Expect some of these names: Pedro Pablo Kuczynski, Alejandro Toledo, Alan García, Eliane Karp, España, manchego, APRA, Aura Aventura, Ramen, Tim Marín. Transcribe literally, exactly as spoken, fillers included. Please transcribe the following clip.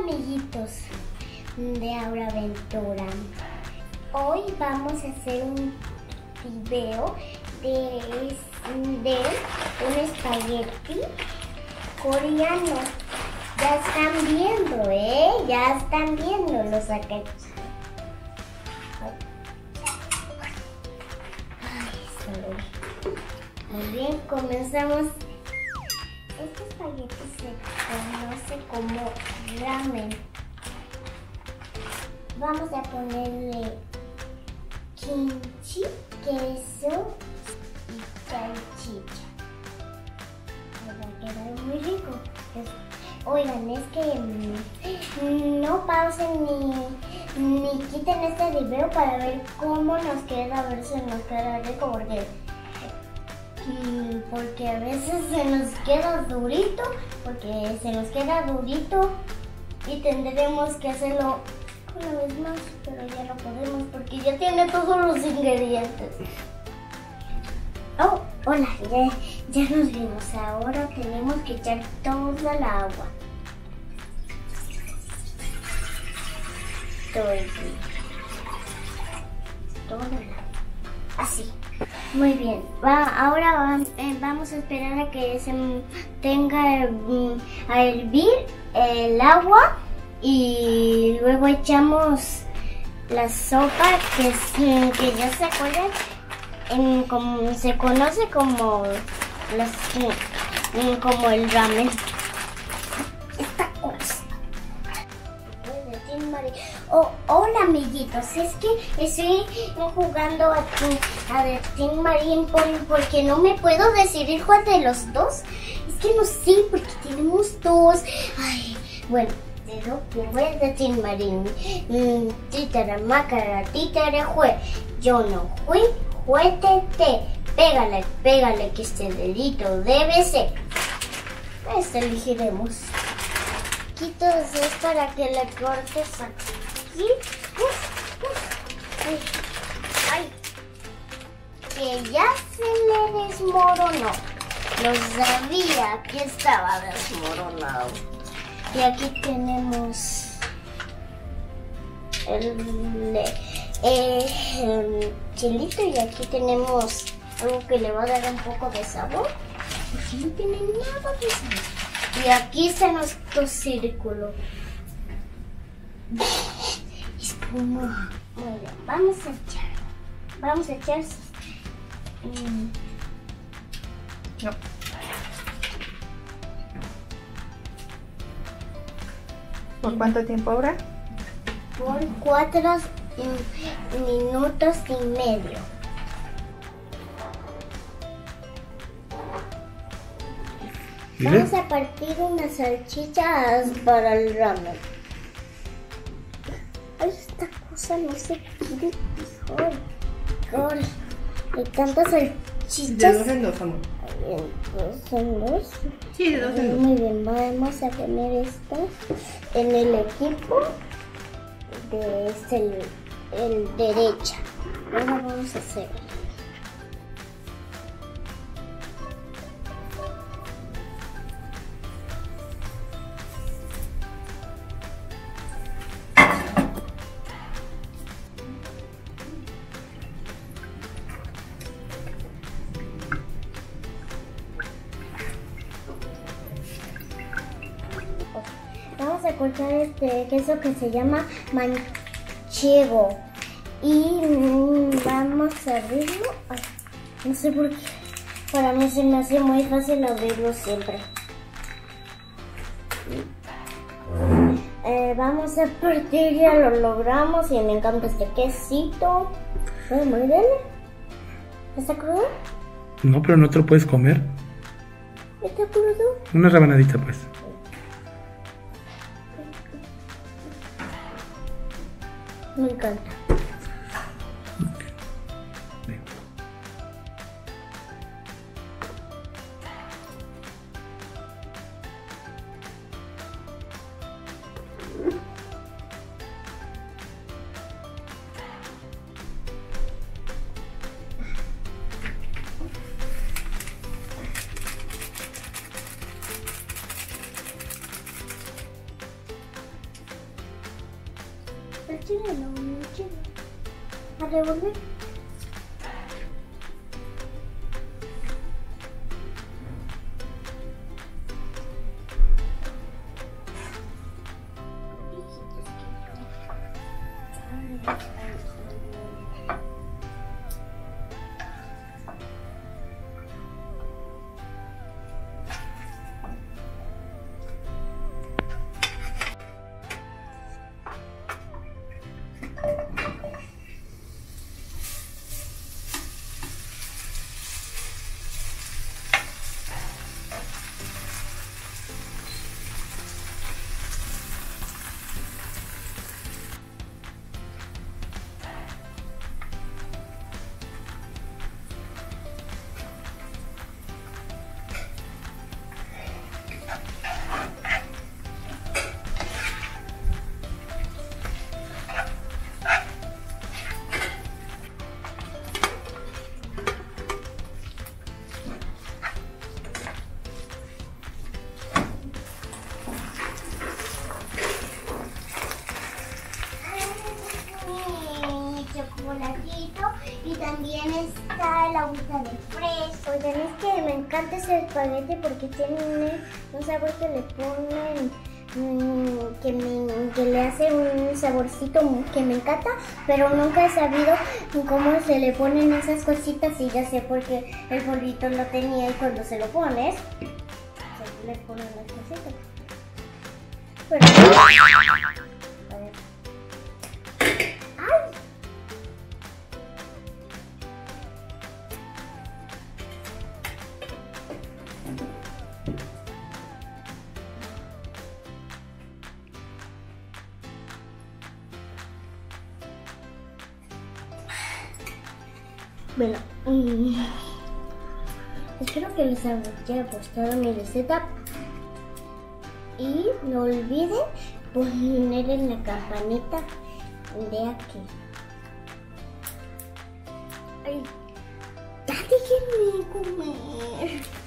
amiguitos de Aura Aventura. Hoy vamos a hacer un video de, de un espagueti coreano. Ya están viendo, ¿eh? Ya están viendo los saquetos. Muy bien, comenzamos. Este espagueti se conoce como ramen. Vamos a ponerle kimchi, queso y salchicha. Va a quedar muy rico. Oigan, es que no pausen ni, ni quiten este video para ver cómo nos queda, a ver si nos queda rico, porque porque a veces se nos queda durito, porque se nos queda durito y tendremos que hacerlo una vez más, pero ya no podemos porque ya tiene todos los ingredientes. Oh, hola, ya, ya nos vimos. Ahora tenemos que echar toda la agua. Todo el Todo el agua. Así. Muy bien, va, ahora va, eh, vamos a esperar a que se tenga a hervir el agua y luego echamos la sopa que, se, que ya se acuerdan, en, como, se conoce como, las, como el ramen. Esta cosa. Oh, hola amiguitos, es que estoy jugando a ti. A ver, Tim Marín, porque no me puedo decidir cuál de los dos. Es que no sé, porque tenemos dos. Ay, bueno, pero voy a decir Tim Marín. Mm, títara, mácara, títara, jue. Yo no fui, juete, te. Pégale, pégale, que este dedito debe ser. Pues elegiremos. Quito eso para que la cortes aquí. Uf, uf. Ay. Ay. Que ya se le desmoronó. Lo sabía que estaba desmoronado. Y aquí tenemos el, eh, el chilito, y aquí tenemos algo que le va a dar un poco de sabor, porque no tiene nada de sabor. Y aquí está nuestro círculo. Espuma. Muy bien, vamos a echar. Vamos a echar. Mm. No. ¿Por cuánto tiempo ahora? Por cuatro minutos y medio. ¿Mire? Vamos a partir unas salchichas para el ramen. Ay, esta cosa no se quiere fijar. Gol. Hay tantas salchichas. De dos en dos, amor. ¿De dos en dos? Sí, de dos en dos. Muy bien, vamos a poner estas en el equipo de este, el derecha. Ahora vamos a hacer. Vamos a cortar este queso que se llama manchego y vamos a abrirlo. Ay, no sé por qué, para mí se me hace muy fácil abrirlo siempre. Eh, vamos a partir, ya lo logramos y me encanta este quesito. Ay, muy bien. ¿Está crudo? No, pero no te lo puedes comer. ¿Está crudo? Una rebanadita pues. Me encanta. Okay. manchego, no manchego. A revolver. Y también está la agüita de fresco. Oigan, es que me encanta ese espagueti porque tiene un sabor que le ponen, que, me, que le hace un saborcito que me encanta, pero nunca he sabido cómo se le ponen esas cositas. Y ya sé porque el polvito lo tenía, y cuando se lo pones, se le ponen las cositas. Pero... a ver. Bueno, mmm, espero que les haya gustado mi receta y no olviden poner en la campanita de aquí. Ay, ya déjenme comer.